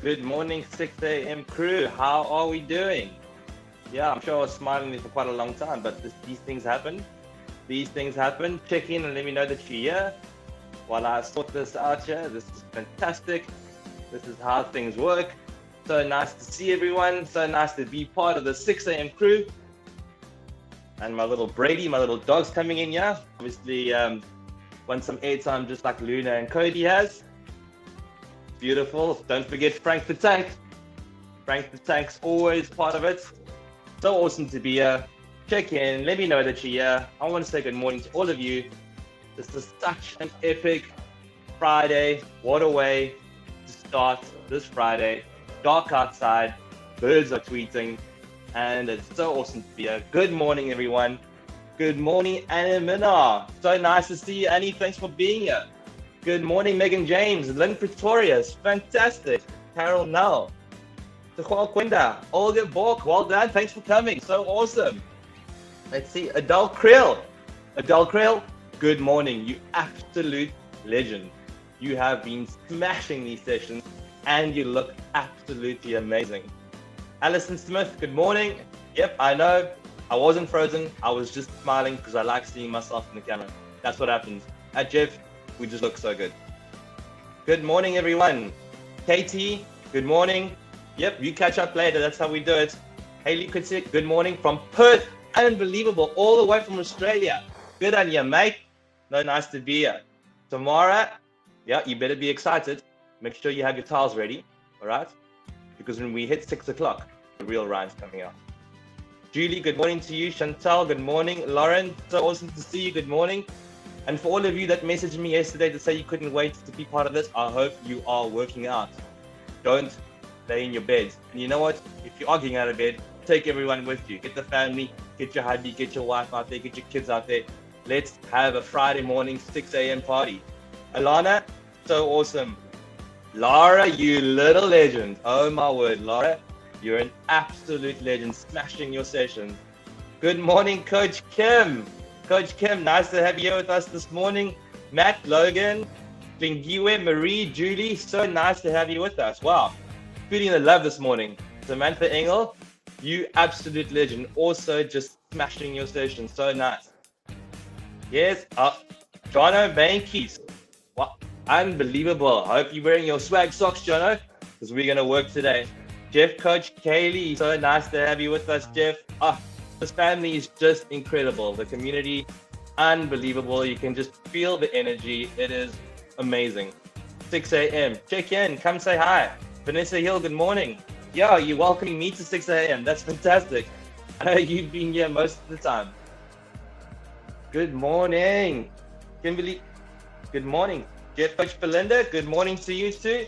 Good morning, 6 a.m. crew. How are we doing? Yeah, I'm sure I was smiling for quite a long time, but these things happen. These things happen. Check in and let me know that you're here. While I sort this out here, this is fantastic. This is how things work. So nice to see everyone. So nice to be part of the 6 a.m. crew. And my little Brady, my little dog's coming in here. Obviously, wants some airtime just like Luna and Cody has. Beautiful. Don't forget Frank the Tank. Frank the Tank's always part of it. So awesome to be here. Check in. Let me know that you're here. I want to say good morning to all of you. This is such an epic Friday. What a way to start this Friday. Dark outside. Birds are tweeting. And it's so awesome to be here. Good morning, everyone. Good morning, Anna Minna. So nice to see you, Annie. Thanks for being here. Good morning, Megan James, Lynn Pretorius, fantastic. Carol Null, Tehual Quinda, Olga Bork, well done, thanks for coming, so awesome. Let's see, Adele Creel. Adele Creel, good morning, you absolute legend. You have been smashing these sessions and you look absolutely amazing. Alison Smith, good morning. Yep, I know, I wasn't frozen, I was just smiling because I like seeing myself in the camera. That's what happens. At Jeff, we just look so good. Good morning, everyone. Katie, good morning. Yep, you catch up later. That's how we do it. Haley Kutzik, good morning from Perth. Unbelievable, all the way from Australia. Good on you, mate. No, nice to be here. Tamara, yeah, you better be excited. Make sure you have your towels ready, all right? Because when we hit 6 o'clock, the real rhyme's coming out. Julie, good morning to you. Chantal, good morning. Lauren, so awesome to see you. Good morning. And for all of you that messaged me yesterday to say you couldn't wait to be part of this, I hope you are working out. Don't lay in your bed. And you know what? If you are getting out of bed, take everyone with you. Get the family, get your hubby, get your wife out there, get your kids out there. Let's have a Friday morning 6 a.m. party. Alana, so awesome. Lara, you little legend. Oh my word, Lara, you're an absolute legend, smashing your session. Good morning, Coach Kim. Coach Kim, nice to have you here with us this morning. Matt, Logan, Bingiwe, Marie, Julie, so nice to have you with us. Wow, feeling the love this morning. Samantha Engel, you absolute legend. Also just smashing your session, so nice. Yes, Jono Bankies. Wow, unbelievable. I hope you're wearing your swag socks, Jono, because we're going to work today. Jeff, Coach Kaylee, so nice to have you with us, Jeff. Oh, this family is just incredible. The community, unbelievable. You can just feel the energy. It is amazing. 6 a.m. Check in. Come say hi. Vanessa Hill, good morning. Yeah, you're welcoming me to 6 a.m. That's fantastic. I know you've been here most of the time. Good morning. Kimberly, good morning. Jeff, Coach Belinda, good morning to you too.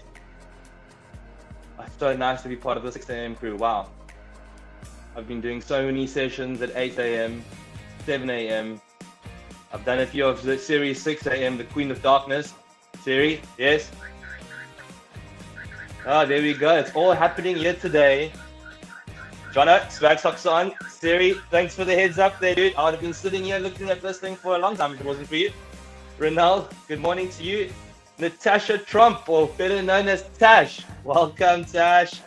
It's so nice to be part of the 6 a.m. crew. Wow. I've been doing so many sessions at 8 a.m., 7 a.m. I've done a few of the series 6 a.m., the Queen of Darkness series. Yes. Oh, there we go. It's all happening here today. Jono, swag socks on. Siri, thanks for the heads up there, dude. I would have been sitting here looking at this thing for a long time if it wasn't for you. Renal, good morning to you. Natasha Trump, or better known as Tash. Welcome, Tash.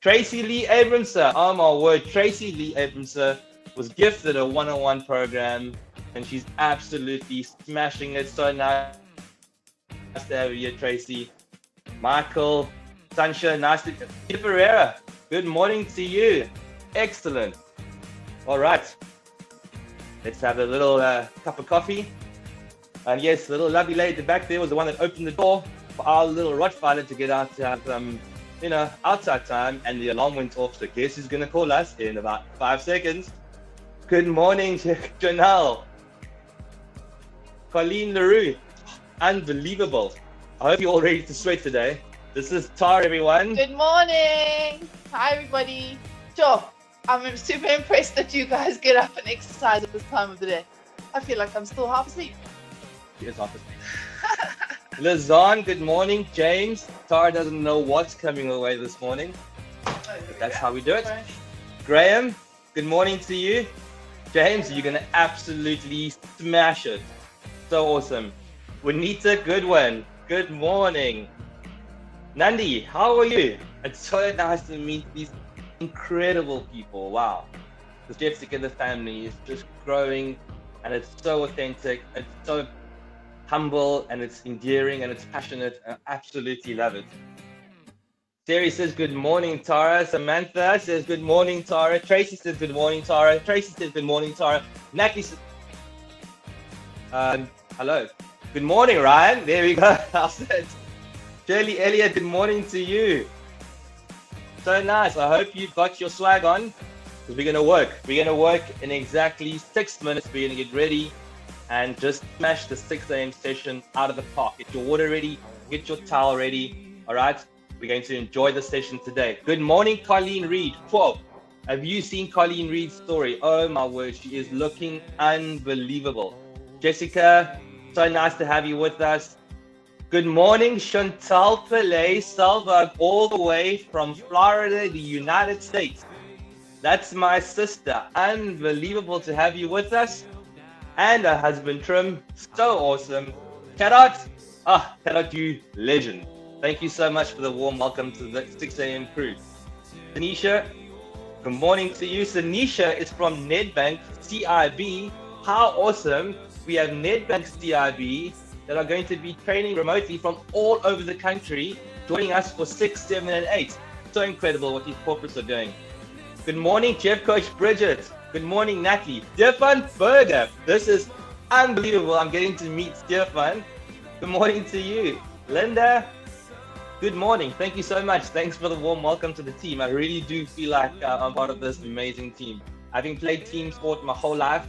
Tracy Lee Abramser, oh my word, Tracy Lee Abramser was gifted a one-on-one program and she's absolutely smashing it, so nice to have you here, Tracy. Michael, Sancha, nice to Peter Pereira, good morning to you. Excellent. All right, let's have a little cup of coffee. And yes, the little lovely lady back there was the one that opened the door for our little Rottweiler to get out to have you know, outside time, and the alarm went off, so guess who's gonna call us in about 5 seconds. Good morning, Janelle. Colleen LaRue, unbelievable. I hope you're all ready to sweat today. This is Tara, everyone. Good morning. Hi, everybody. Sure, I'm super impressed that you guys get up and exercise at this time of the day. I feel like I'm still half asleep. She is half asleep. Lazan, good morning. James, Tara doesn't know what's coming away this morning. That's how we do it. Graham, good morning to you. James, you're going to absolutely smash it. So awesome. Juanita Goodwin, good morning. Nandi, how are you? It's so nice to meet these incredible people. Wow. The Jessica and the family is just growing, and it's so authentic, it's so humble, and it's endearing, and it's passionate. I absolutely love it. Terry says, good morning, Tara. Samantha says, good morning, Tara. Tracy says, good morning, Tara. Tracy says, good morning, Tara. Natalie says, hello. Good morning, Ryan. There we go. Shirley Elliott, good morning to you. So nice. I hope you've got your swag on, because we're going to work. We're going to work in exactly 6 minutes. We're going to get ready and just smash the 6 a.m. session out of the park. Get your water ready. Get your towel ready. All right. We're going to enjoy the session today. Good morning, Colleen Reed. Whoa, have you seen Colleen Reed's story? Oh my word, she is looking unbelievable. Jessica, so nice to have you with us. Good morning, Chantal Pele Salva, all the way from Florida, the United States. That's my sister. Unbelievable to have you with us. And her husband, Trim, so awesome. Karat, Karat, you legend. Thank you so much for the warm welcome to the 6 a.m. crew. Tanisha, good morning to you. Tanisha is from Nedbank CIB. How awesome. We have Nedbank CIB that are going to be training remotely from all over the country, joining us for 6, 7, and 8. So incredible what these corporates are doing. Good morning, Chef Coach Bridget. Good morning, Natalie. Stefan Berger. This is unbelievable. I'm getting to meet Stefan. Good morning to you. Linda. Good morning. Thank you so much. Thanks for the warm welcome to the team. I really do feel like I'm part of this amazing team. Having played team sport my whole life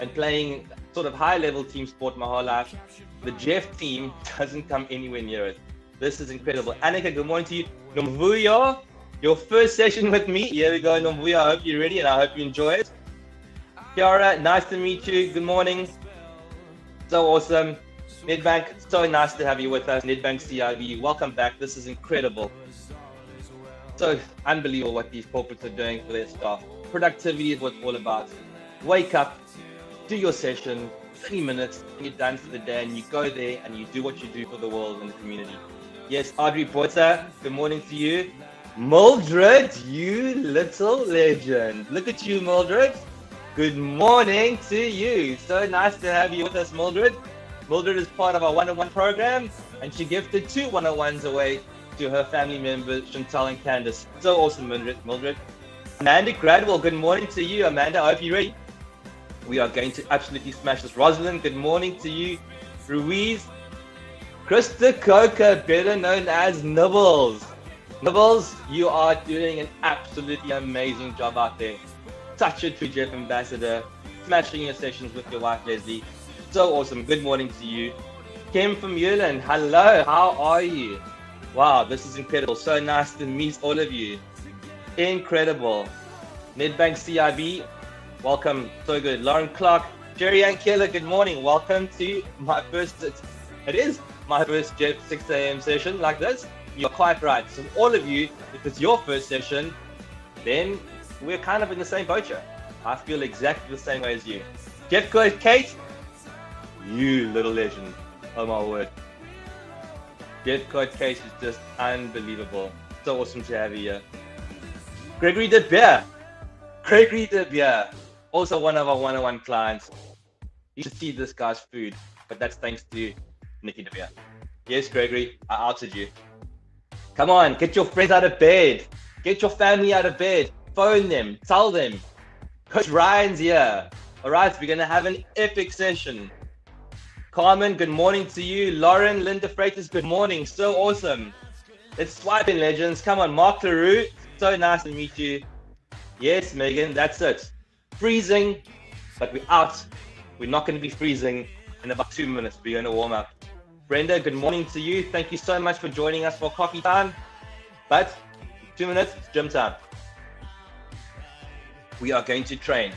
and playing sort of high-level team sport my whole life, the Jeff team doesn't come anywhere near it. This is incredible. Annika, good morning to you. Nomvuyo, your first session with me. Here we go, Nomvuyo. I hope you're ready and I hope you enjoy it. Kiara, nice to meet you. Good morning. So awesome. Nedbank, so nice to have you with us. Nedbank CIB, welcome back. This is incredible. So unbelievable what these corporates are doing for their staff. Productivity is what it's all about. Wake up, do your session, 20 minutes, and you're done for the day, and you go there and you do what you do for the world and the community. Yes, Audrey Porter, good morning to you. Mildred, you little legend. Look at you, Mildred. Good morning to you. So nice to have you with us, Mildred. Mildred is part of our one-on-one program, and she gifted 2 one-on-ones away to her family members, Chantal and Candace. So awesome, Mildred. Amanda Gradwell, good morning to you. Amanda, I hope you're ready. We are going to absolutely smash this. Rosalind, good morning to you. Ruiz, Krista Coker, better known as Nibbles. Nibbles, you are doing an absolutely amazing job out there. Such a true Jeff ambassador, smashing your sessions with your wife, Leslie. So awesome. Good morning to you. Kim from Ulan. Hello. How are you? Wow, this is incredible. So nice to meet all of you. Incredible. Nedbank CIB, welcome. So good. Lauren Clark, Jerry and Keller, good morning. Welcome to my first, it is my first Jeff 6 a.m. session like this. You're quite right. So all of you, if it's your first session, then we're kind of in the same boat here. I feel exactly the same way as you. Jeff Coach Kate, you little legend. Oh my word. Jeff Coach Case is just unbelievable. So awesome to have you here. Gregory De Beer. Gregory De Beer. Also one of our one-on-one clients. You should see this guy's food, but that's thanks to Nikki De Beer. Yes, Gregory, I outed you. Come on, get your friends out of bed. Get your family out of bed. Phone them. Tell them. Coach Ryan's here. All right, we're going to have an epic session. Carmen, good morning to you. Lauren, Linda Freitas, good morning. So awesome. Let's swipe in, legends. Come on, Mark LaRue. So nice to meet you. Yes, Megan, that's it. Freezing, but we're out. We're not going to be freezing in about 2 minutes. We're going to warm up. Brenda, good morning to you. Thank you so much for joining us for coffee time. But 2 minutes, gym time. We are going to train.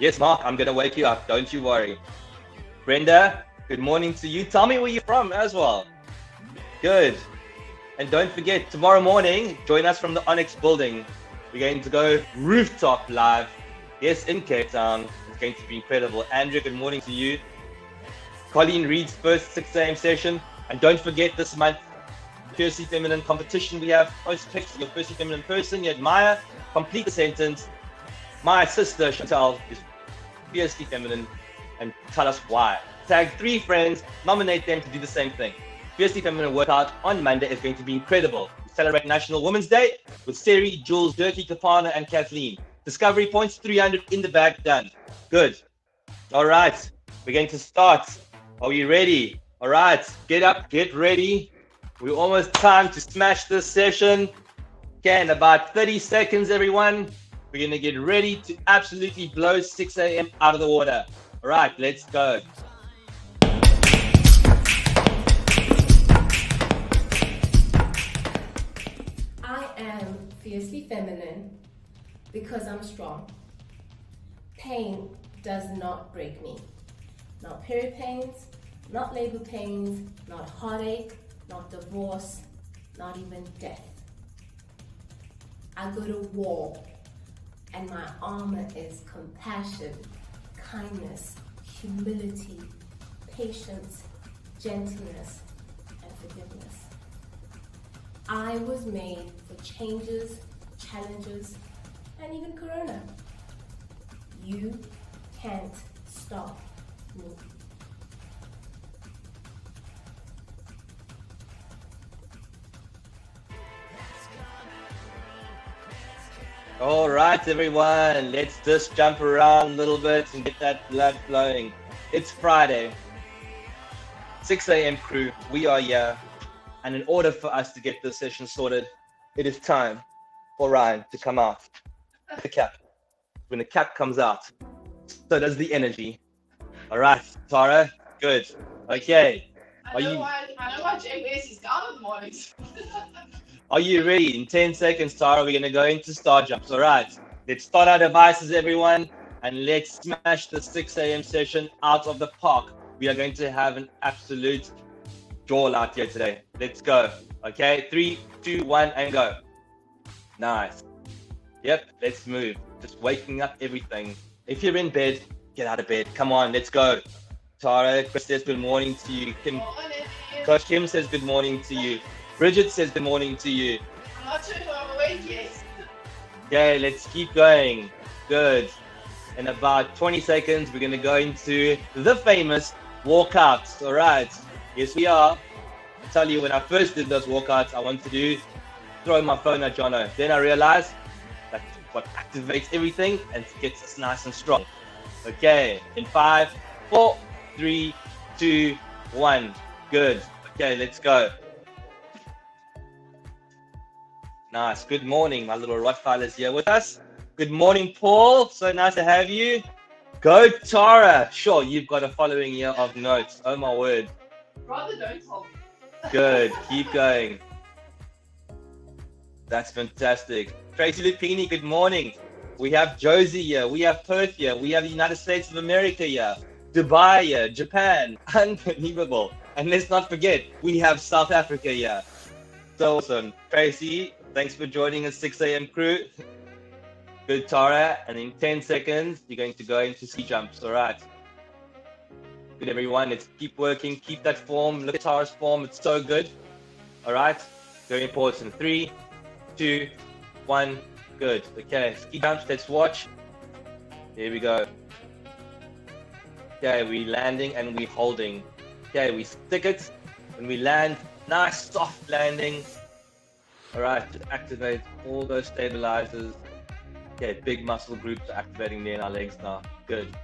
Yes, Mark, I'm going to wake you up. Don't you worry. Brenda, good morning to you. Tell me where you're from as well. Good. And don't forget, tomorrow morning, join us from the Onyx building. We're going to go rooftop live. Yes, in Cape Town. It's going to be incredible. Andrea, good morning to you. Colleen Reed's first 6 a.m. session. And don't forget this month, Fiercely Feminine competition we have. Post pics of your Fiercely Feminine person you admire. Complete the sentence. My sister Chantel is Fiercely Feminine, and tell us why. Tag 3 friends, nominate them to do the same thing. Fiercely Feminine workout on Monday is going to be incredible. We celebrate National Women's Day with Seri, Jules, Dirkie, Kapana, and Kathleen. Discovery points 300 in the bag, done. Good. All right, we're going to start. Are we ready? All right, get up, get ready. We're almost time to smash this session. Okay, in about 30 seconds, everyone, we're going to get ready to absolutely blow 6 a.m. out of the water. All right, let's go. I am fiercely feminine because I'm strong. Pain does not break me. Not period pains, not labor pains, not heartache, not divorce, not even death. I go to war, and my armor is compassion, kindness, humility, patience, gentleness, and forgiveness. I was made for changes, challenges, and even Corona. You can't stop me. All right, everyone, let's just jump around a little bit and get that blood flowing. It's Friday, 6 a.m. crew, we are here. And in order for us to get this session sorted, it is time for Ryan to come out. The cap. When the cap comes out, so does the energy. All right, Tara, good. Okay. I know why JBS is down in the mornings. Are you ready? In 10 seconds, Tara, we're going to go into star jumps. All right. Let's start our devices, everyone, and let's smash the 6 a.m. session out of the park. We are going to have an absolute jaw out here today. Let's go. Okay. 3, 2, 1, and go. Nice. Yep. Let's move. Just waking up everything. If you're in bed, get out of bed. Come on. Let's go. Tara, Chris says good morning to you. Kim, Coach Kim says good morning to you. Bridget says good morning to you. I'm not sure if I'm awake yet. Okay, let's keep going. Good. In about 20 seconds, we're going to go into the famous walkouts. All right. Yes, we are. I tell you, when I first did those walkouts, I wanted to throw my phone at Jono. Then I realized that's what activates everything and gets us nice and strong. Okay. In 5, 4, 3, 2, 1. Good. Okay, let's go. Nice. Good morning. My little Rottweiler's here with us. Good morning, Paul. So nice to have you. Go, Tara. Sure, you've got a following here of notes. Oh, my word. Rather don't tell me. Good. Keep going. That's fantastic. Tracy Lupini, good morning. We have Josie here. We have Perth here. We have the United States of America here. Dubai here. Japan. Unbelievable. And let's not forget, we have South Africa here. So awesome. Tracy, thanks for joining us, 6 a.m. crew. Good, Tara. And in 10 seconds, you're going to go into ski jumps. All right. Good, everyone. Let's keep working. Keep that form. Look at Tara's form. It's so good. All right. Very important. 3, 2, 1. Good. Okay. Ski jumps. Let's watch. Here we go. Okay. We're landing and we're holding. Okay. We stick it. When we land, nice soft landing. All right, just activate all those stabilizers. Okay, big muscle groups are activating there in our legs now. Good.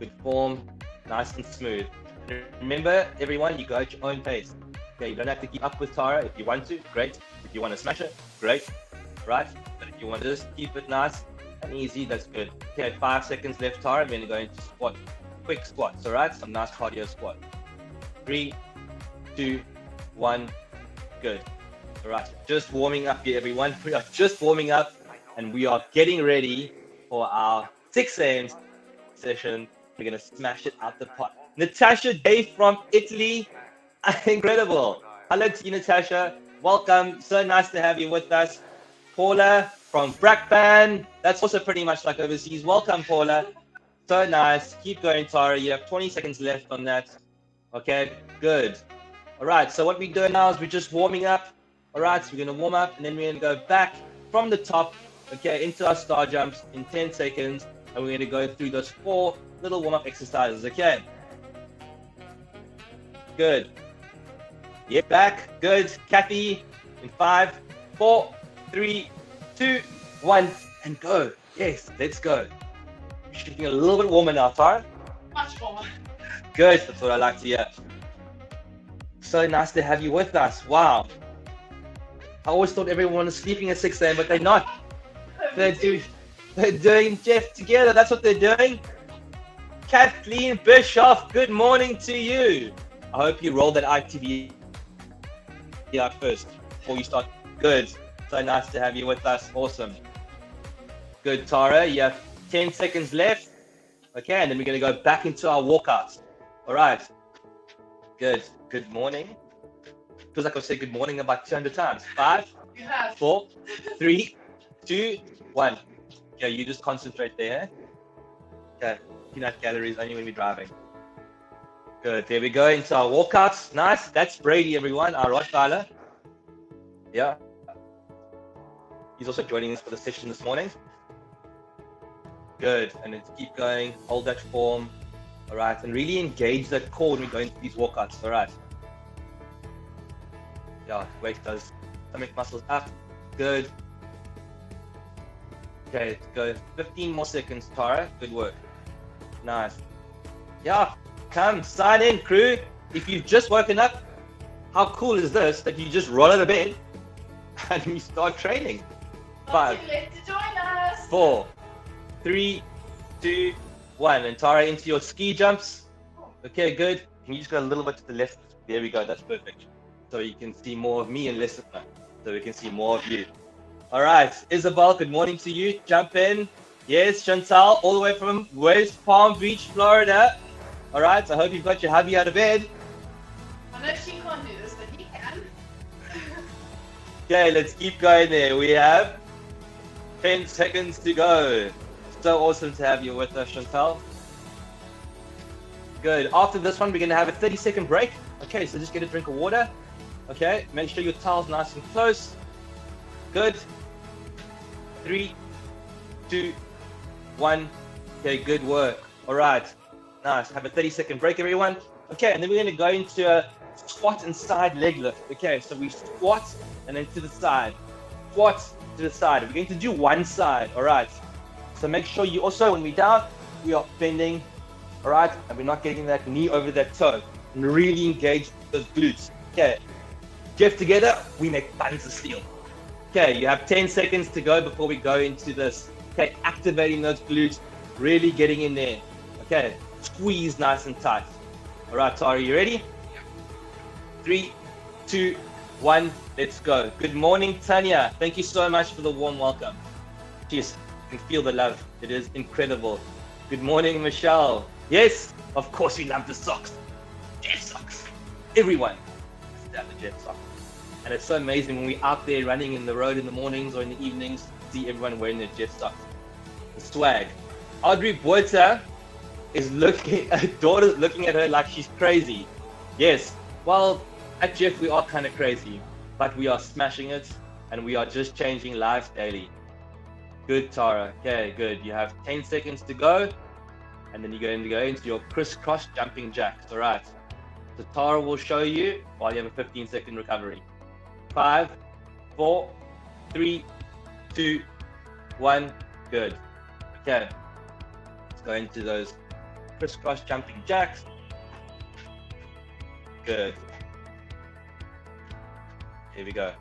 Good form, nice and smooth. And remember, everyone, you go at your own pace. Okay, you don't have to keep up with Tara. If you want to, great. If you want to smash it, great. Right? But if you want to just keep it nice and easy, that's good. Okay, 5 seconds left, Tara. We're going to go into squat. Quick squats, all right? Some nice cardio squat. 3, 2, 1. Good. All right, just warming up here, everyone. We are just warming up and we are getting ready for our 6 a.m. session. We're going to smash it out the park. Natasha Day from Italy. Incredible. Hello to you, Natasha. Welcome. So nice to have you with us. Paula from Brakpan. That's also pretty much like overseas. Welcome, Paula. So nice. Keep going, Tara. You have 20 seconds left on that. Okay, good. All right, so what we're doing now is we're just warming up. All right, so we're going to warm up, and then we're going to go back from the top, okay, into our star jumps in 10 seconds. And we're going to go through those 4 little warm-up exercises, okay? Good. Yeah, back. Good. Kathy, in 5, 4, 3, 2, 1, and go. Yes, let's go. You're getting a little bit warmer now, Tara. Much warmer. Good. That's what I like to hear. So nice to have you with us. Wow. I always thought everyone was sleeping at 6 a.m., but they're not. They're doing Jeff together. That's what they're doing. Kathleen Bischoff, good morning to you. I hope you roll that ITV out first before you start. Good. So nice to have you with us. Awesome. Good, Tara. You have 10 seconds left. Okay, and then we're going to go back into our walkouts. All right. Good. Good morning. Feels like I've said good morning about 200 times. 5, 4, 3, 2, 1. Okay, you just concentrate there. Okay, peanut galleries only when we're driving. Good, there we go, into our walkouts. Nice, that's Brady, everyone, our Rottweiler. Yeah. He's also joining us for the session this morning. Good, and then keep going, hold that form. All right, and really engage that core when we go into these walkouts, all right. Yeah, wake those stomach muscles up. Good. Okay, let's go 15 more seconds, Tara. Good work. Nice. Yeah, come sign in, crew. If you've just woken up, how cool is this that you just roll out of bed and you start training? 5, 4, 3, 2, 1. And Tara, into your ski jumps. Okay, good. Can you just go a little bit to the left? There we go. That's perfect. So you can see more of me and less of that. So we can see more of you. All right, Isabel, good morning to you. Jump in. Yes, Chantal, all the way from West Palm Beach, Florida. All right, I hope you've got your hubby out of bed. I know she can't do this, but he can. Okay, let's keep going there. We have 10 seconds to go. So awesome to have you with us, Chantal. Good. After this one, we're going to have a 30-second break. Okay, so just get a drink of water. Okay, make sure your towel's nice and close. Good. 3, 2, 1. Okay, good work. All right. Nice. Have a 30-second break, everyone. Okay, and then we're going to go into a squat and side leg lift. Okay, so we squat and then to the side. Squat to the side. We're going to do one side. All right. So make sure you also, when we're down, we are bending. All right. And we're not getting that knee over that toe. And really engage those glutes. Okay. Jeff, together, we make buns of steel. Okay, you have 10 seconds to go before we go into this. Okay, activating those glutes, really getting in there. Okay, squeeze nice and tight. All right, Tara, you ready? 3, 2, 1, let's go. Good morning, Tanya. Thank you so much for the warm welcome. Jeez, you can feel the love. It is incredible. Good morning, Michelle. Yes, of course we love the socks. Jeff socks. Everyone has to have the Jeff socks. And it's so amazing when we're out there running in the road in the mornings or in the evenings, see everyone wearing their Jeff socks. The swag. Audrey Boita is looking, her daughter's looking at her like she's crazy. Yes, well, at Jeff we are kind of crazy, but we are smashing it and we are just changing lives daily. Good, Tara. Okay, good. You have 10 seconds to go. And then you're going to go into your crisscross jumping jacks. All right. So Tara will show you while you have a 15-second recovery. 5, 4, 3, 2, 1. Good. Okay. Let's go into those crisscross jumping jacks. Good. Here we go.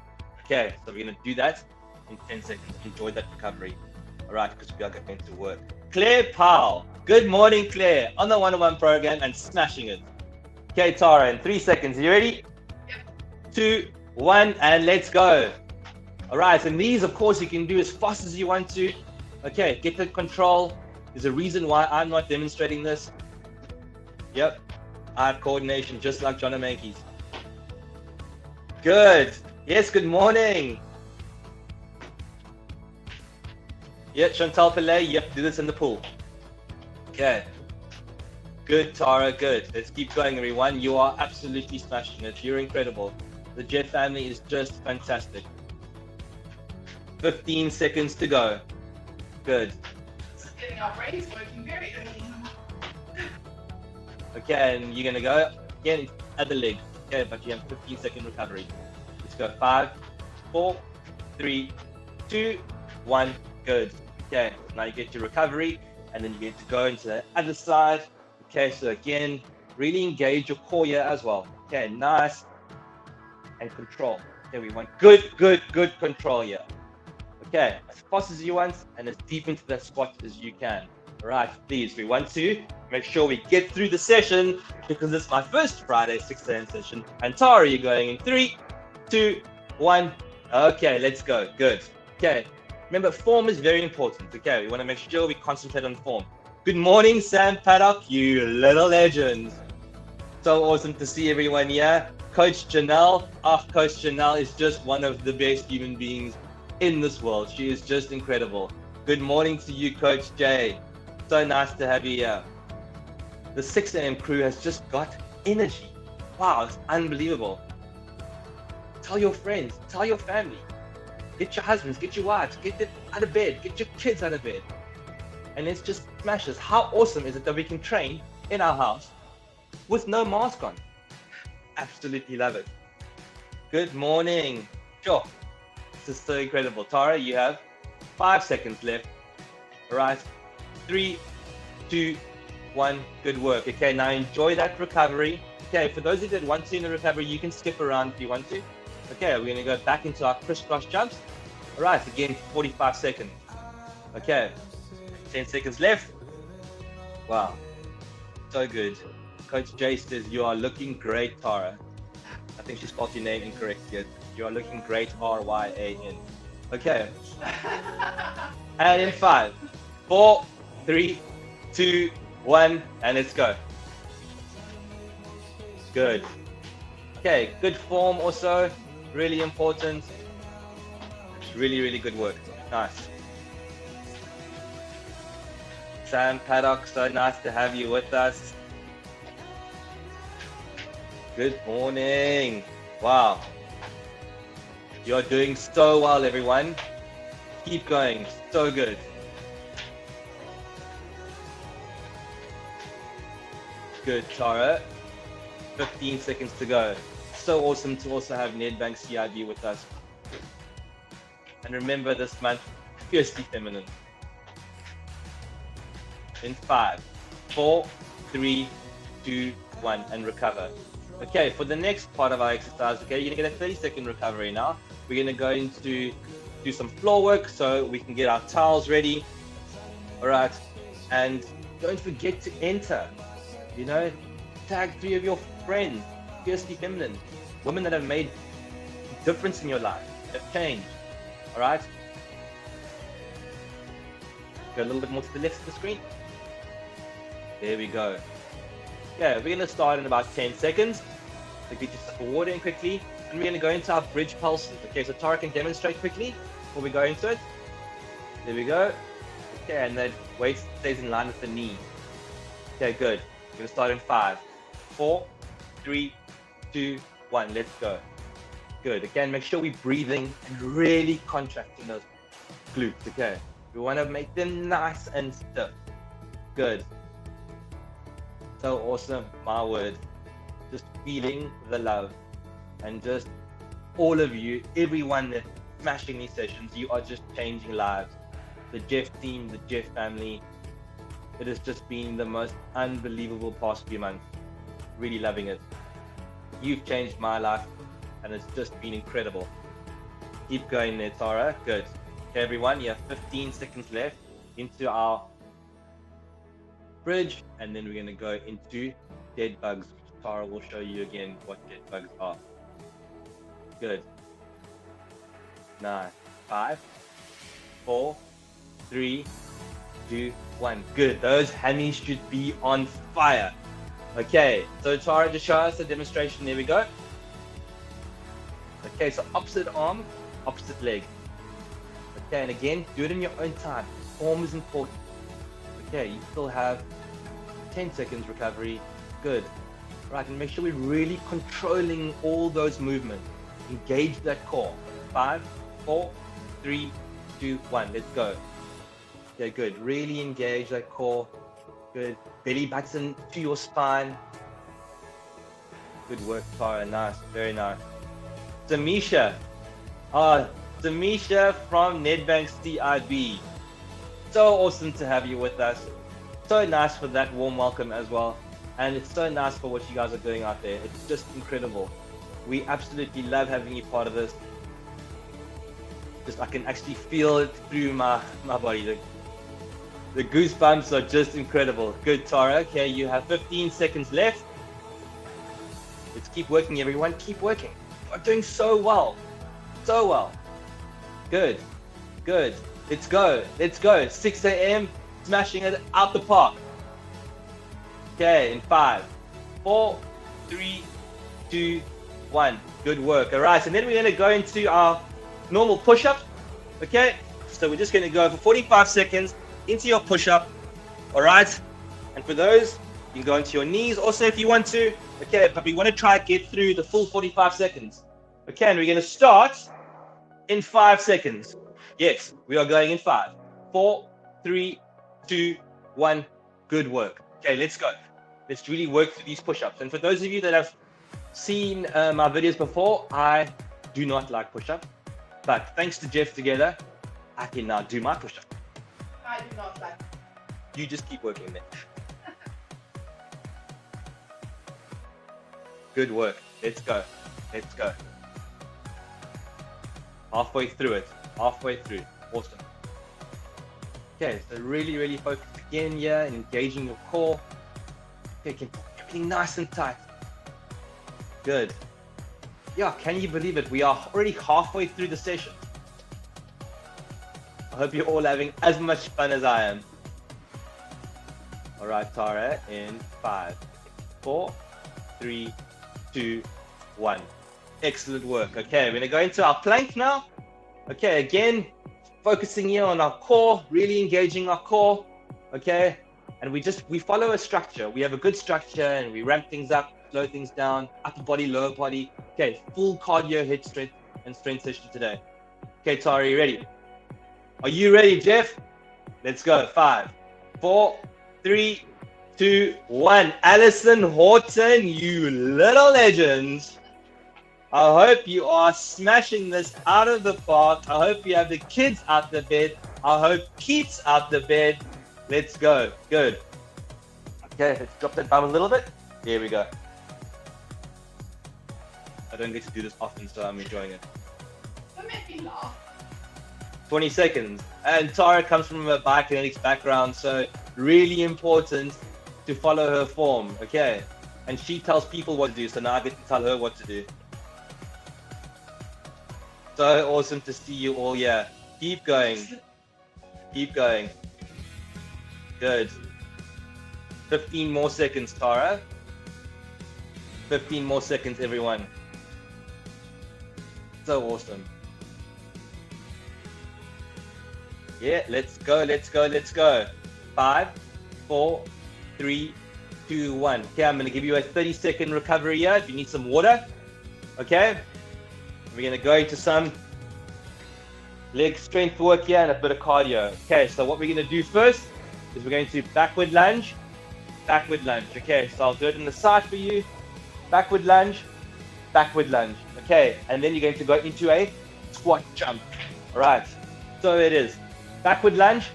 Okay. So we're going to do that in 10 seconds. Enjoy that recovery. All right. Because we are going to work. Claire Powell. Good morning, Claire. On the one-on-one program and smashing it. Okay, Tara, in 3 seconds. Are you ready? Yep. 2, 1, and let's go. All right, and these, of course, you can do as fast as you want to. Okay, get the control. There's a reason why I'm not demonstrating this. Yep, I have coordination just like John O'Mankey's. Good. Yes, good morning. Yeah, Chantal Pillay, yep, do this in the pool. Okay. Good, Tara, good. Let's keep going, everyone. You are absolutely smashing it. You're incredible. The Jet family is just fantastic. 15 seconds to go. Good. Just getting our brains working very early. Okay, and you're going to go again at the leg. Okay, but you have 15-second recovery. Let's go. 5, 4, 3, 2, 1. Good. Okay, now you get your recovery, and then you get to go into the other side. Okay, so again, really engage your core here as well. Okay, nice. And control. Okay, we want good control here. Okay, as fast as you want and as deep into that squat as you can. All right, please, we want to make sure we get through the session because it's my first Friday 6 a.m. session. And Tara, you're going in 3, 2, 1. Okay, let's go. Good. Okay, remember, form is very important. Okay, we want to make sure we concentrate on form. Good morning, Sam Paddock, you little legend. So awesome to see everyone here. Coach Janelle, our Coach Janelle is just one of the best human beings in this world. She is just incredible. Good morning to you, Coach Jay. So nice to have you here. The 6 a.m. crew has just got energy. Wow, it's unbelievable. Tell your friends, tell your family. Get your husbands, get your wives, get them out of bed, get your kids out of bed. And let's just smash this. How awesome is it that we can train in our house with no mask on? Absolutely love it. Good morning. Sure. This is so incredible. Tara, you have 5 seconds left. All right. 3, 2, 1. Good work. Okay, now enjoy that recovery. Okay, for those of you that want to in the recovery, you can skip around if you want to. Okay, we're going to go back into our crisscross jumps. All right, again, 45 seconds. Okay, 10 seconds left. Wow. So good. Coach Jay says, you are looking great, Tara. I think she spelled your name incorrect yet. You are looking great, R-Y-A-N. Okay. And in 5, 4, 3, 2, 1, and let's go. Good. Okay, good form also. Really important. Really good work. Nice. Sam Paddock, so nice to have you with us. Good morning. Wow. You're doing so well, everyone. Keep going. So good. Good, Tara. 15 seconds to go. So awesome to also have Nedbank CIB with us. And remember this month, Fiercely Feminine. In 5, 4, 3, 2, 1, and recover. Okay, for the next part of our exercise, okay, you're gonna get a 30-second recovery now. We're gonna go into do some floor work so we can get our towels ready. All right, and don't forget to enter. You know, tag 3 of your friends, Fiercely Feminine, women that have made a difference in your life, have changed. All right, go a little bit more to the left of the screen. There we go. Yeah, we're going to start in about 10 seconds. So get yourself water in quickly. And we're going to go into our bridge pulses. Okay, so Tara can demonstrate quickly before we go into it. There we go. Okay, and that weight stays in line with the knee. Okay, good. We're going to start in 5, 4, 3, 2, 1. Let's go. Good. Again, make sure we're breathing and really contracting those glutes. Okay, we want to make them nice and stiff. Good. So awesome, my word. Just feeling the love. And just all of you, everyone that's smashing these sessions, you are just changing lives. The Jeff team, the Jeff family, it has just been the most unbelievable past few months. Really loving it. You've changed my life and it's just been incredible. Keep going there, Tara. Good. Okay, everyone, you have 15 seconds left into our bridge, and then we're going to go into dead bugs. Tara will show you again what dead bugs are. Good. Nice. 5, 4, 3, 2, 1. Good. Those hammies should be on fire. Okay. So Tara, just show us the demonstration. There we go. Okay. So opposite arm, opposite leg. Okay. And again, do it in your own time. Form is important. Okay, you still have 10 seconds recovery. Good. Right, and make sure we're really controlling all those movements. Engage that core. 5, 4, 3, 2, 1. Let's go. Okay, good. Really engage that core. Good. Belly button to your spine. Good work, Tara. Nice. Very nice. Tamisha. Tamisha from Nedbank CIB. So awesome to have you with us. So nice for that warm welcome as well. And it's so nice for what you guys are doing out there. It's just incredible. We absolutely love having you part of this. Just I can actually feel it through my body. The goosebumps are just incredible. Good, Tara. Okay, you have 15 seconds left. Let's keep working, everyone. Keep working. You are doing so well. So well. Good. Good. Let's go. Let's go. 6 a.m. Smashing it out the park. Okay, in 5, 4, 3, 2, 1. Good work. All right, and then we're going to go into our normal push-up. Okay, so we're just going to go for 45 seconds into your push-up. All right, and for those, you can go into your knees also if you want to. Okay, but we want to try to get through the full 45 seconds. Okay, and we're going to start in 5 seconds. Yes, we are going in 5, 4, 3, 2, 1. Good work. Okay, let's go. Let's really work through these push-ups. And for those of you that have seen my videos before, I do not like push-ups. But thanks to Jeff Together, I can now do my push-up. I do not like it. You just keep working there. Good work. Let's go. Let's go. Halfway through it. Halfway through. Awesome. Okay, so really, really focus again here, engaging your core. Okay, can pull everything nice and tight. Good. Yeah, can you believe it? We are already halfway through the session. I hope you're all having as much fun as I am. All right, Tara, in 5, 4, 3, 2, 1. Excellent work. Okay, we're gonna go into our plank now. Okay, again, focusing here on our core, really engaging our core. Okay, and we follow a structure. We have a good structure and we ramp things up, slow things down, upper body, lower body. Okay, full cardio, hip strength and strength session today. Okay, Tara, you ready? Are you ready, Jeff? Let's go. 5, 4, 3, 2, 1. Alison Horton, you little legends. I hope you are smashing this out of the park. I hope you have the kids out the bed. I hope Keith's out the bed. Let's go. Good. Okay, let's drop that bum a little bit. Here we go. I don't get to do this often, so I'm enjoying it. Don't make me laugh. 20 seconds. And Tara comes from a biokinetics background, so really important to follow her form. Okay. And she tells people what to do, so now I get to tell her what to do. So awesome to see you all here. Keep going. Keep going. Good. 15 more seconds, Tara. 15 more seconds, everyone. So awesome. Yeah, let's go, let's go, let's go. 5, 4, 3, 2, 1. Okay, I'm going to give you a 30-second recovery here if you need some water. Okay. We're going to go into some leg strength work here and a bit of cardio. Okay, so what we're going to do first is we're going to backward lunge, backward lunge. Okay, so I'll do it on the side for you. Backward lunge, backward lunge. Okay, and then you're going to go into a squat jump. All right, so it is backward lunge,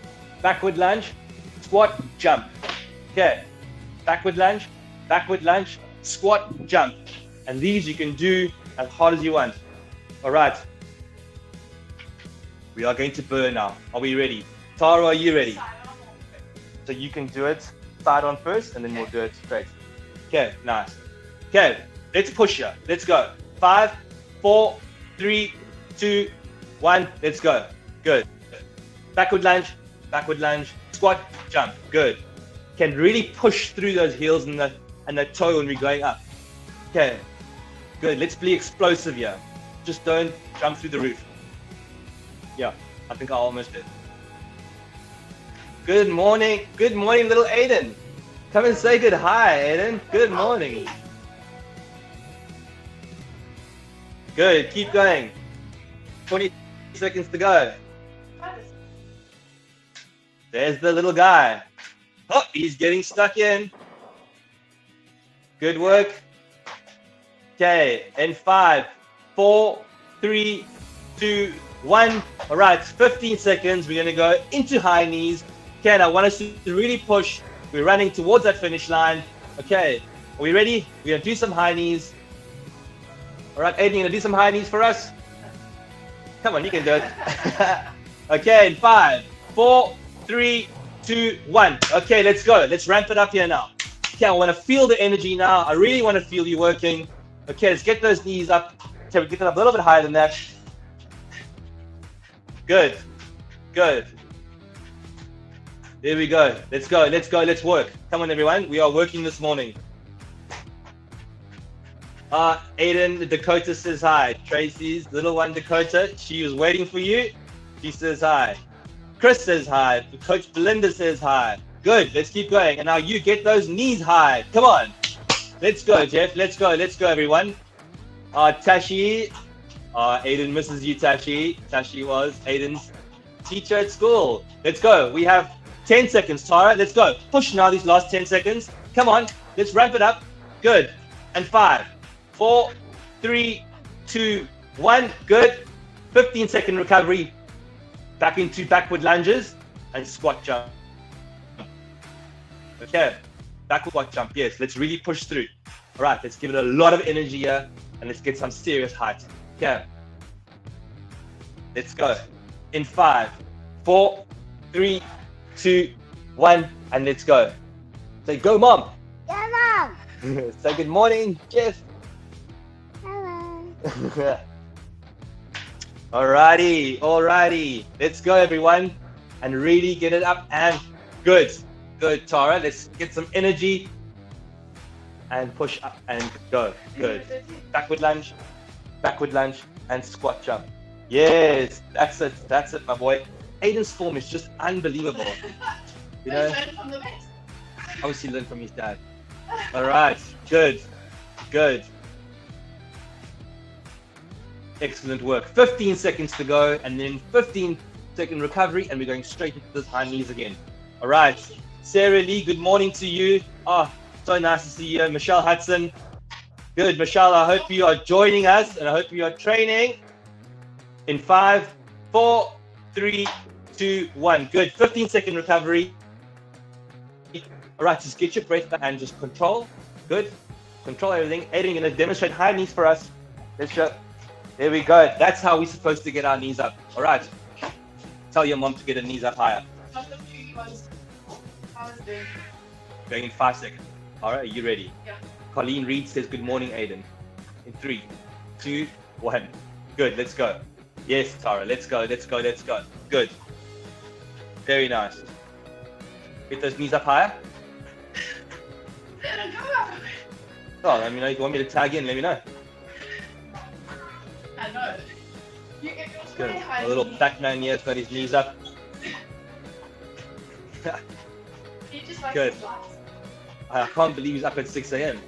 squat jump. Okay, backward lunge, squat jump. And these you can do as hard as you want. All right, we are going to burn now. Are we ready? Tara, are you ready? So you can do it side on first and then we'll do it straight. Okay, nice. Okay, let's push here. Let's go. 5, 4, 3, 2, 1. Let's go. Good. Backward lunge, squat, jump. Good. Can really push through those heels and the toe when we're going up. Okay, good. Let's be explosive here. Just don't jump through the roof. Yeah, I think I almost did. Good morning. Good morning, little Aiden. Come and say good hi, Aiden. Good morning. Good, keep going. 20 seconds to go. There's the little guy. Oh, he's getting stuck in. Good work. Okay, and 5, 4, 3, 2, 1. All right, 15 seconds. We're going to go into high knees. Okay, and I want us to really push. We're running towards that finish line. Okay, are we ready? We're going to do some high knees. All right, Aiden, you're going to do some high knees for us? Come on, you can do it. Okay, in 5, 4, 3, 2, 1. Okay, let's go. Let's ramp it up here now. Okay, I want to feel the energy now. I really want to feel you working. Okay, let's get those knees up. Okay, we get them up a little bit higher than that. Good. Good. There we go. Let's go. Let's go. Let's work. Come on, everyone. We are working this morning. Aiden, Dakota says hi. Tracy's little one, Dakota. She was waiting for you. She says hi. Chris says hi. Coach Belinda says hi. Good. Let's keep going. And now you get those knees high. Come on. Let's go, Jeff. Let's go. Let's go, everyone. Tashi. Aiden misses you, Tashi. Tashi was Aiden's teacher at school. Let's go. We have 10 seconds, Tara. Let's go. Push now these last 10 seconds. Come on. Let's ramp it up. Good. And 5, 4, 3, 2, 1. Good. 15-second recovery. Back into backward lunges and squat jump. Okay. Backward squat jump. Yes. Let's really push through. All right. Let's give it a lot of energy here and let's get some serious height. Okay. Let's go. In 5, 4, 3, 2, 1, and let's go. Say, go, Mom. Yeah, Mom. Say, good morning, Jeff. Hello. Alrighty, alrighty. Let's go, everyone, and really get it up. And good, good, Tara. Let's get some energy and push up and go. Good. Backward lunge, and squat jump. Yes, that's it. That's it, my boy. Aiden's form is just unbelievable. You know, obviously learned from his dad. All right, good, good. Excellent work. 15 seconds to go, and then 15-second recovery, and we're going straight into those high knees again. All right, Sarah Lee, good morning to you. Oh, so nice to see you. Michelle Hudson. Good, Michelle, I hope you are joining us, and I hope you are training. In 5, 4, 3, 2, 1. Good. 15-second recovery. All right, just get your breath back and just control. Good. Control everything. Aiden, you're going to demonstrate high knees for us. Let's go. There we go. That's how we're supposed to get our knees up. All right. Tell your mom to get her knees up higher. Going in 5 seconds. All right, are you ready? Yeah. Colleen Reed says, good morning, Aiden. In 3, 2, 1. Good, let's go. Yes, Tara, let's go, let's go, let's go. Good. Very nice. Get those knees up higher. They don't come up. Oh, let me know. If you want me to tag in, let me know. I know. You get your good. High a little Pac-Man here's got his knees up. You just like good. I can't believe he's up at 6 a.m.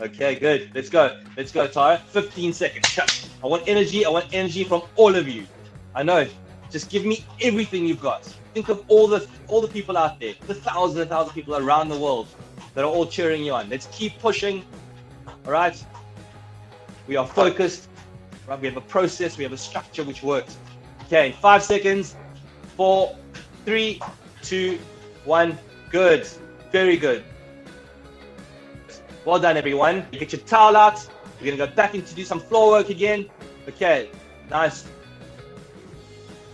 Okay, good. Let's go. Let's go, Tara. 15 seconds. I want energy. I want energy from all of you. I know. Just give me everything you've got. Think of all the people out there, the thousands and thousands of people around the world that are all cheering you on. Let's keep pushing. All right. We are focused. Right? We have a process. We have a structure which works. Okay, 5 seconds. 4, 3, 2, 1. Good. Very good. Well done, everyone. You get your towel out. We're going to go back in to do some floor work again. Okay, nice.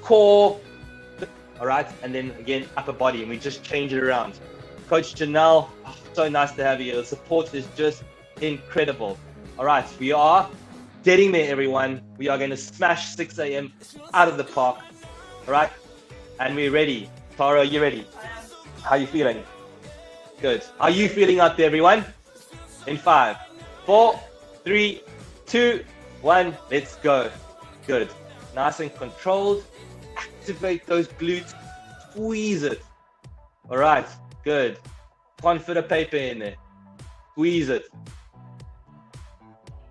Core. All right, and then again, upper body, and we just change it around. Coach Janelle, oh, so nice to have you. The support is just incredible. All right, we are getting there, everyone. We are going to smash 6 a.m. out of the park. All right, and we're ready. Tara, are you ready? How are you feeling? Good. How are you feeling out there, everyone? In 5, 4, 3, 2, 1, let's go. Good. Nice and controlled. Activate those glutes. Squeeze it. All right. Good. Can't fit a paper in there. Squeeze it.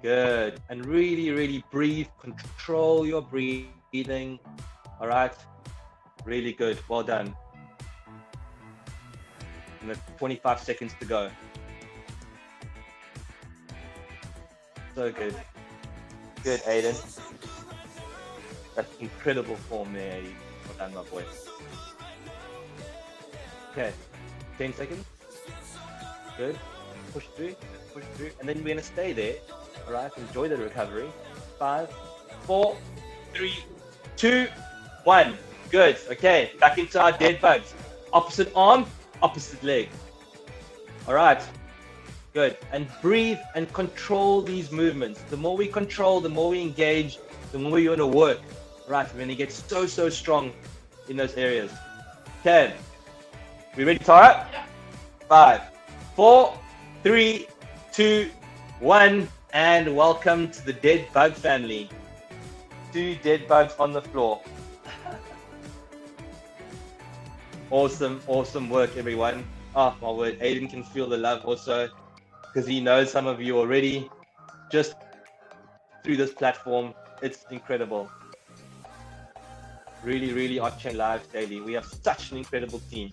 Good. And really, really breathe. Control your breathing. All right. Really good. Well done. And there's 25 seconds to go. So good. Good, Aiden. That's incredible form there, Aiden. Well done, my boy. Okay. 10 seconds. Good. Push through. Push through. And then we're going to stay there. All right. Enjoy the recovery. 5, 4, 3, 2, 1. Good. Okay. Back inside dead bugs. Opposite arm, opposite leg. All right. Good. And breathe and control these movements. The more we control, the more we engage, the more you're going to work. Right. We're going to get so, so strong in those areas. Okay. We ready, Tara? Yeah. 5, 4, 3, 2, 1. And welcome to the dead bug family. 2 dead bugs on the floor. Awesome, awesome work, everyone. Oh, my word. Aiden can feel the love also, because he knows some of you already just through this platform. It's incredible. Really, really are changing lives daily. We have such an incredible team.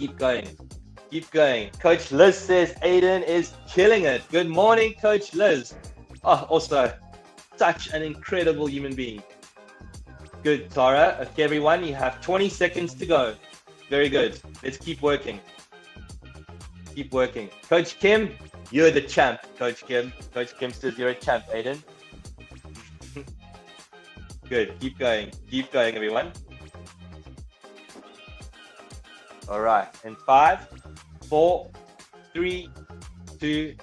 Keep going. Keep going. Coach Liz says Aiden is killing it. Good morning, Coach Liz. Oh, also, such an incredible human being. Good, Tara. Okay, everyone, you have 20 seconds to go. Very good. Let's keep working. Keep working. Coach Kim, you're the champ, Coach Kim. Coach Kim says you're a champ, Aiden. Good. Keep going. Keep going, everyone. All right. And 5, 4, 3, 2,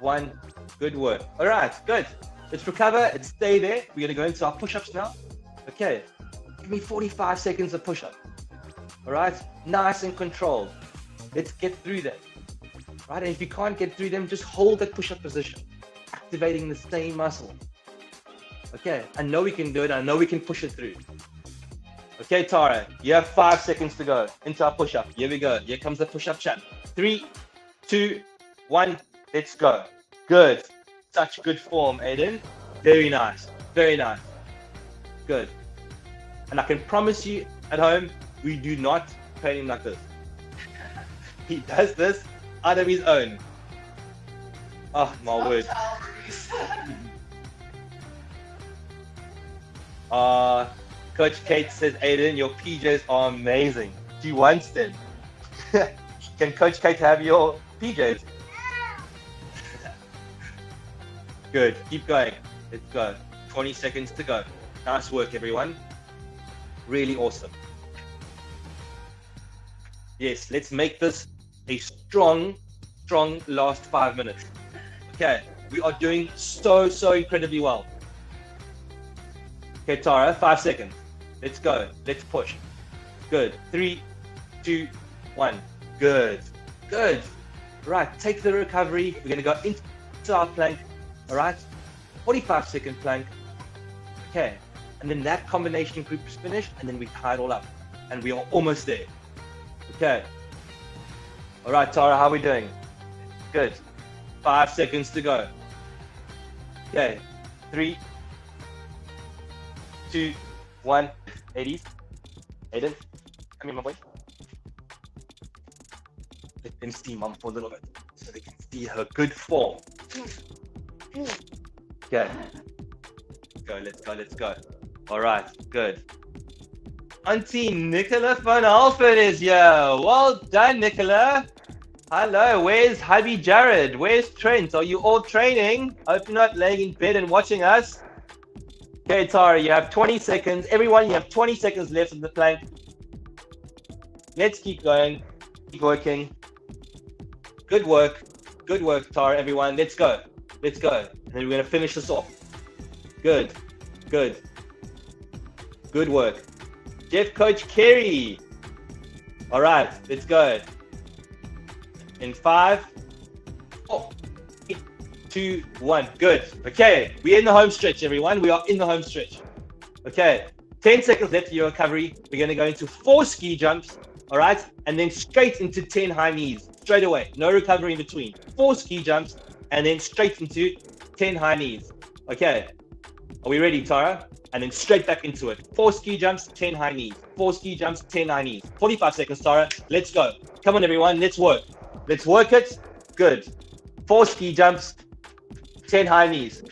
1. Good work. All right. Good. Let's recover. Let's stay there. We're going to go into our push-ups now. Okay. Give me 45 seconds of push-up. All right. Nice and controlled. Let's get through that. Right. And if you can't get through them, just hold that push-up position, activating the same muscle. Okay. I know we can do it. I know we can push it through. Okay, Tara, you have 5 seconds to go into our push-up. Here we go. Here comes the push-up chat. 3, 2, 1. Let's go. Good. Such good form, Aiden. Very nice. Very nice. Good. And I can promise you at home, we do not train him like this. He does this out of his own. Oh, my word. Coach Kate says, Aiden, your PJs are amazing. She wants them. Can Coach Kate have your PJs? Good. Keep going. Let's go. 20 seconds to go. Nice work, everyone. Really awesome. Yes, let's make this a strong, strong last 5 minutes. Okay. We are doing so, so incredibly well. Okay, Tara, 5 seconds. Let's go. Let's push. Good. 3, 2, 1. Good. Good. Right. Take the recovery. We're going to go into our plank. All right. 45-second plank. Okay. And then that combination group is finished. And then we tie it all up. And we are almost there. Okay. All right, Tara, how are we doing? Good. 5 seconds to go. Okay. 3, 2, 1. 80s. Aiden, come here, my boy. Let them see mom for a little bit so they can see her good form. Okay. Go, let's go, let's go. All right, good. Auntie Nicola van Alphen is here. Well done, Nicola. Hello, where's hubby Jared? Where's Trent? Are you all training? I hope you're not laying in bed and watching us. Okay, Tara, you have 20 seconds. Everyone, you have 20 seconds left in the plank. Let's keep going. Keep working. Good work. Good work, Tara, everyone. Let's go. Let's go. And then we're going to finish this off. Good. Good. Good work. Jeff Coach Kerry. All right, let's go. In 5, 4, 2, 1. Good. Okay. We're in the home stretch, everyone. We are in the home stretch. Okay. 10 seconds left for your recovery. We're going to go into 4 ski jumps. All right. And then straight into 10 high knees. Straight away. No recovery in between. 4 ski jumps. And then straight into 10 high knees. Okay, are we ready, Tara? And then straight back into it. 4 ski jumps, 10 high knees. 4 ski jumps, 10 high knees. 45 seconds, Tara. Let's go. Come on, everyone. Let's work. Let's work it. Good. 4 ski jumps, 10 high knees.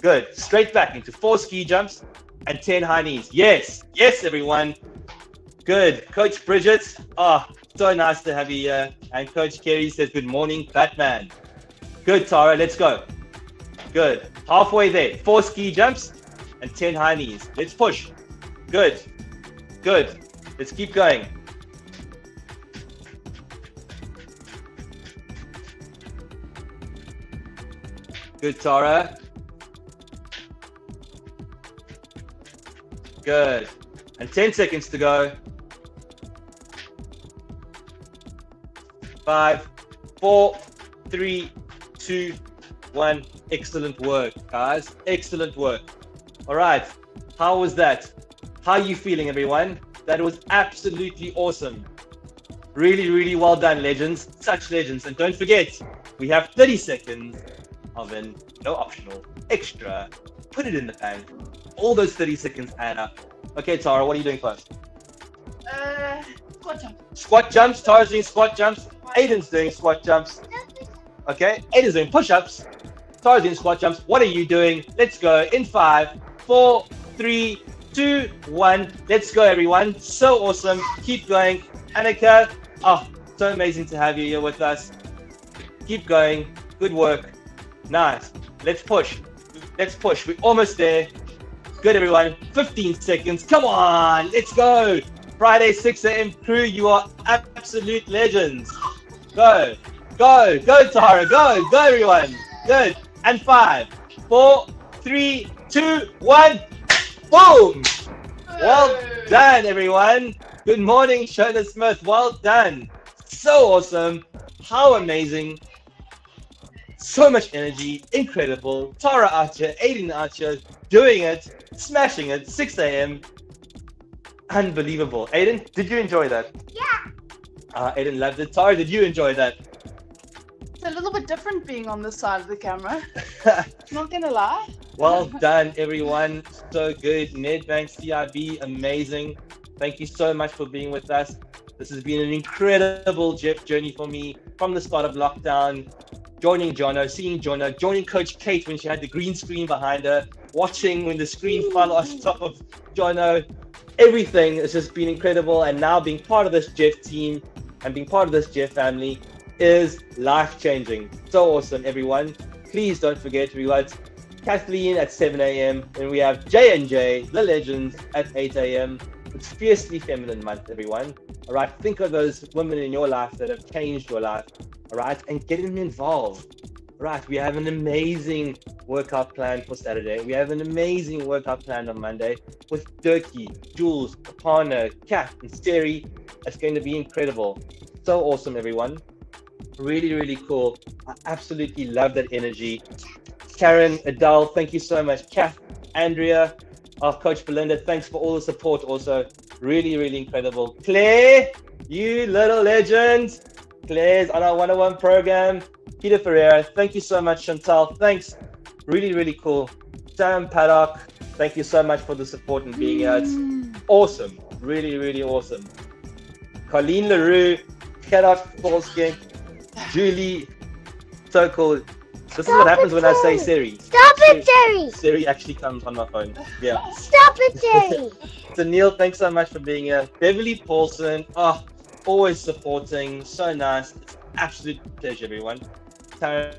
Good. Straight back into 4 ski jumps and 10 high knees. Yes. Yes, everyone. Good. Coach Bridget. Ah, so nice to have you here. And Coach Kerry says, good morning, Batman. Good, Tara. Let's go. Good. Halfway there. 4 ski jumps and 10 high knees. Let's push. Good. Good. Let's keep going. Good, Tara. Good. And 10 seconds to go. 5, 4, 3, 2, 1. Excellent work, guys. Excellent work. All right. How was that? How are you feeling, everyone? That was absolutely awesome. Really, really well done, legends. Such legends. And don't forget, we have 30 seconds of an no optional extra. Put it in the bank. All those 30 seconds add up. Okay, Tara, what are you doing first? Squat jumps. Squat jumps. Tara's doing squat jumps. Aiden's doing squat jumps. Okay. Aiden's doing push-ups. Tara's doing squat jumps. What are you doing? Let's go in 5, 4, 3, 2, 1. Let's go, everyone. So awesome. Keep going. Annika, oh, so amazing to have you here with us. Keep going. Good work. Nice. Let's push. Let's push. We're almost there. Good, everyone. 15 seconds. Come on. Let's go. Friday 6 a.m. crew, you are absolute legends. Go. Go. Go, Tara. Go. Go, everyone. Good. And 5, 4, 3, 2, 1. Boom. Well done, everyone. Good morning, Shona Smith. Well done. So awesome. How amazing. So much energy. Incredible. Tara Archer, Aiden Archer, doing it, smashing it, 6 a.m. Unbelievable. Aiden, did you enjoy that? Yeah. Aiden loved it. Tara, did you enjoy that? It's a little bit different being on this side of the camera. Not going to lie. Well done, everyone. So good. Nedbank CIB, amazing. Thank you so much for being with us. This has been an incredible journey for me from the start of lockdown. Joining Jono, seeing Jono, joining Coach Kate when she had the green screen behind her, watching when the screen fell off top of Jono. Everything has just been incredible, and now being part of this Jeff team and being part of this Jeff family is life-changing. So awesome, everyone. Please don't forget, we got Kathleen at 7 a.m. and we have J&J, the legends, at 8 a.m. It's Fiercely Feminine Month, everyone. All right, think of those women in your life that have changed your life. All right, and get them involved. All right, we have an amazing workout plan for Saturday. We have an amazing workout plan on Monday with Durkee, Jules, Apana, Kat, and Siri. It's going to be incredible. So awesome, everyone. Really, really cool. I absolutely love that energy. Karen, Adal, thank you so much. Kath, Andrea, our coach Belinda, thanks for all the support also. Really, really incredible. Claire, you little legend. Claire's on our 101 program. Peter Ferreira, thank you so much. Chantal, thanks. Really, really cool. Sam Paddock, thank you so much for the support and being here. It's awesome. Really, really awesome. Colleen LaRue, Gerard Polskin, Julie, so cool. This is what happens when I say Siri. Stop it, Siri! Siri actually comes on my phone. Yeah. Stop it, Siri! So Neil, thanks so much for being here. Beverly Paulson, oh, always supporting. So nice. It's an absolute pleasure, everyone. Taryn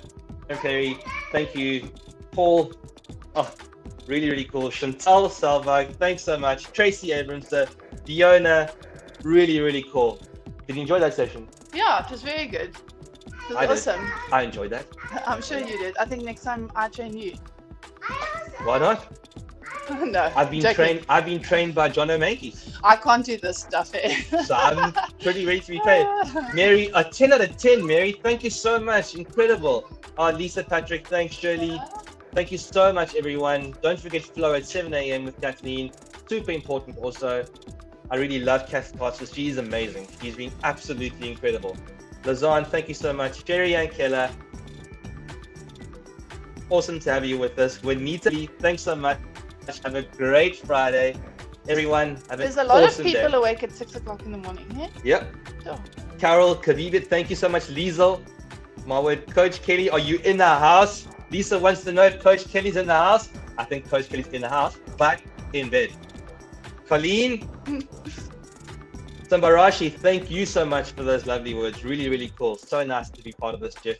Perry, thank you. Paul, oh, really, really cool. Chantal Salvag, thanks so much. Tracy Abramster, Diona, really, really cool. Did you enjoy that session? Yeah, it was very good. Awesome. I enjoyed that. I'm sure you did. I think next time I train you. Why not? No. I've been trained by John O'Mankey. I can't do this stuff. So I'm pretty ready to be trained. Mary, a 10 out of 10, Mary. Thank you so much. Incredible. Lisa Patrick, thanks, Shirley. Thank you so much, everyone. Don't forget Flow at 7 a.m. with Kathleen. Super important also. I really love Kath's classes. She's amazing. She's been absolutely incredible. Lazan, thank you so much. Jerry Ann Keller, awesome to have you with us. We need to leave. Thanks so much. Have a great Friday. Everyone, have There's a lot awesome of people day. Awake at 6 o'clock in the morning. Yeah? Yep. Sure. Carol, Kavivit, thank you so much. Liesel, my word. Coach Kelly, are you in the house? Lisa wants to know if Coach Kelly's in the house. I think Coach Kelly's in the house, but in bed. Colleen, Sambarashi, thank you so much for those lovely words. Really, really cool. So nice to be part of this Jeff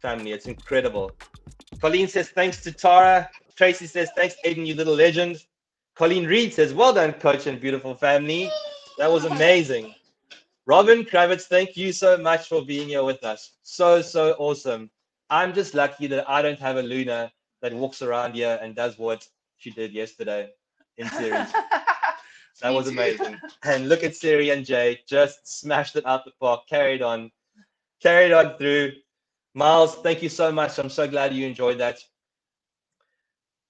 family. It's incredible. Colleen says, thanks to Tara. Tracy says, thanks, Aiden, you little legend. Colleen Reed says, well done, Coach and beautiful family. That was amazing. Robin Kravitz, thank you so much for being here with us. So, so awesome. I'm just lucky that I don't have a Luna that walks around here and does what she did yesterday in series. That was amazing. And look at Siri and Jay, just smashed it out the park, carried on through. Miles, thank you so much. I'm so glad you enjoyed that.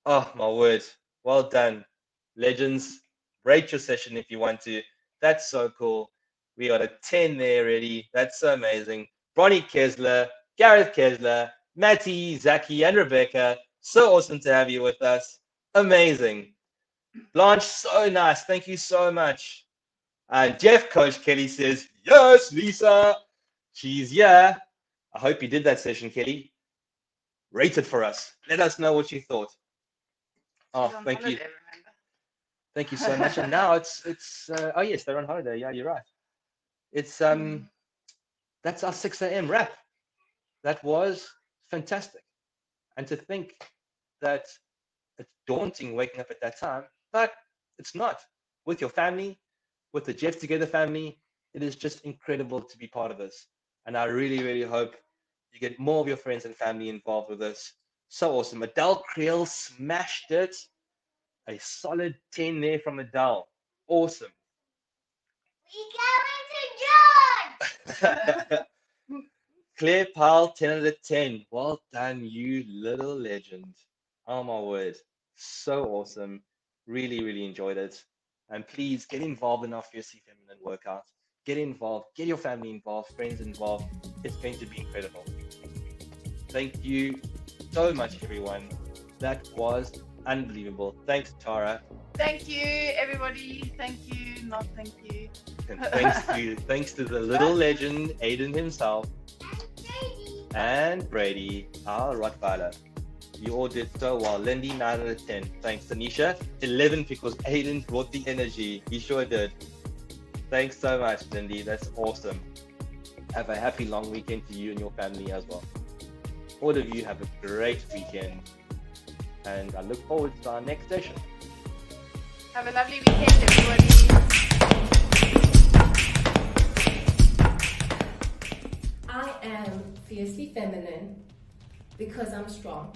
Oh, my word. Well done. Legends, rate your session if you want to. That's so cool. We got a 10 there already. That's so amazing. Bronnie Kesler, Gareth Kesler, Matty, Zaki, and Rebecca. So awesome to have you with us. Amazing. Blanche, so nice. Thank you so much. And Jeff, Coach Kelly says, yes, Lisa. She's yeah. I hope you did that session, Kelly. Rate it for us. Let us know what you thought. Oh, thank you. Thank you so much. And now it's oh yes, they're on holiday. Yeah, you're right. It's that's our 6 AM wrap. That was fantastic. And to think that it's daunting waking up at that time, but it's not. With your family, with the Jeff Together family, it is just incredible to be part of this. And I really, really hope you get more of your friends and family involved with this. So awesome. Adele Creel smashed it. A solid 10 there from Adele. Awesome. We're going to George. Claire Powell, 10 out of 10. Well done, you little legend. Oh, my word. So awesome. Really, really enjoyed it. And please get involved in our Fiercely Feminine workout. Get involved. Get your family involved, friends involved. It's going to be incredible. Thank you so much, everyone. That was unbelievable. Thanks, Tara. Thank you, everybody. Thank you. Not thank you. And thanks to the little legend, Aiden himself. And Brady, our Rottweiler. You all did so well. Lindy, 9 out of 10. Thanks, Tanisha. 11 because Aiden brought the energy. He sure did. Thanks so much, Lindy. That's awesome. Have a happy long weekend to you and your family as well. All of you have a great weekend. And I look forward to our next session. Have a lovely weekend, everybody. I am fiercely feminine because I'm strong.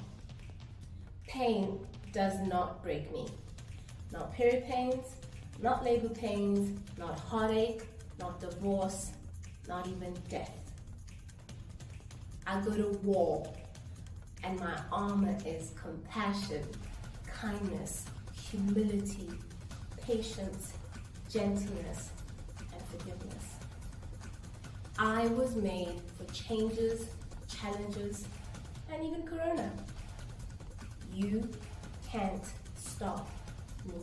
Pain does not break me. Not period pains, not labor pains, not heartache, not divorce, not even death. I go to war. And my armor is compassion, kindness, humility, patience, gentleness, and forgiveness. I was made for changes, challenges, and even Corona. You can't stop me.